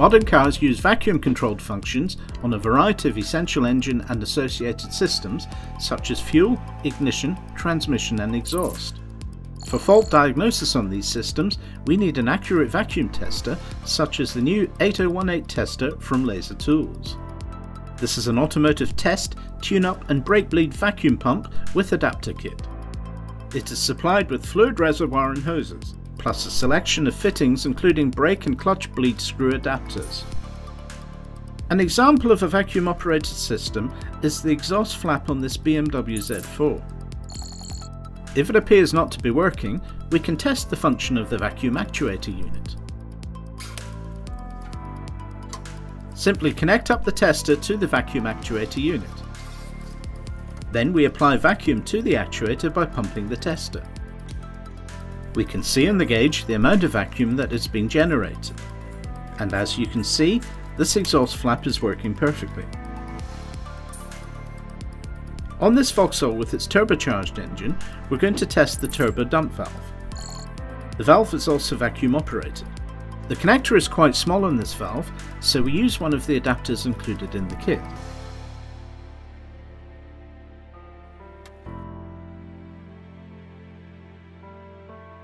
Modern cars use vacuum-controlled functions on a variety of essential engine and associated systems such as fuel, ignition, transmission and exhaust. For fault diagnosis on these systems, we need an accurate vacuum tester such as the new 8018 tester from Laser Tools. This is an automotive test, tune-up and brake bleed vacuum pump with adapter kit. It is supplied with fluid reservoir and hoses, plus a selection of fittings including brake and clutch bleed screw adapters. An example of a vacuum-operated system is the exhaust flap on this BMW Z4. If it appears not to be working, we can test the function of the vacuum actuator unit. Simply connect up the tester to the vacuum actuator unit. Then we apply vacuum to the actuator by pumping the tester. We can see on the gauge the amount of vacuum that has been generated. And as you can see, this exhaust flap is working perfectly. On this Vauxhall with its turbocharged engine, we're going to test the turbo dump valve. The valve is also vacuum operated. The connector is quite small on this valve, so we use one of the adapters included in the kit.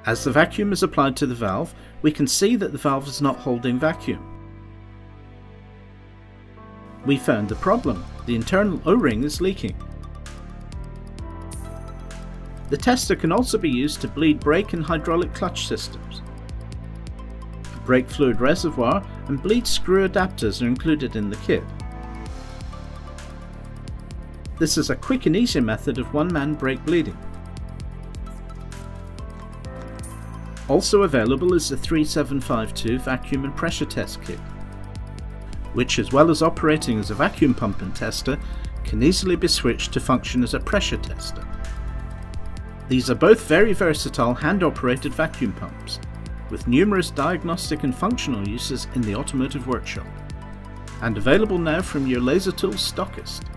As the vacuum is applied to the valve, we can see that the valve is not holding vacuum. We found the problem. The internal O-ring is leaking. The tester can also be used to bleed brake and hydraulic clutch systems. Brake fluid reservoir and bleed screw adapters are included in the kit. This is a quick and easy method of one-man brake bleeding. Also available is the 3752 vacuum and pressure test kit, which as well as operating as a vacuum pump and tester, can easily be switched to function as a pressure tester. These are both very versatile hand-operated vacuum pumps, with numerous diagnostic and functional uses in the automotive workshop, and available now from your Laser Tools stockist.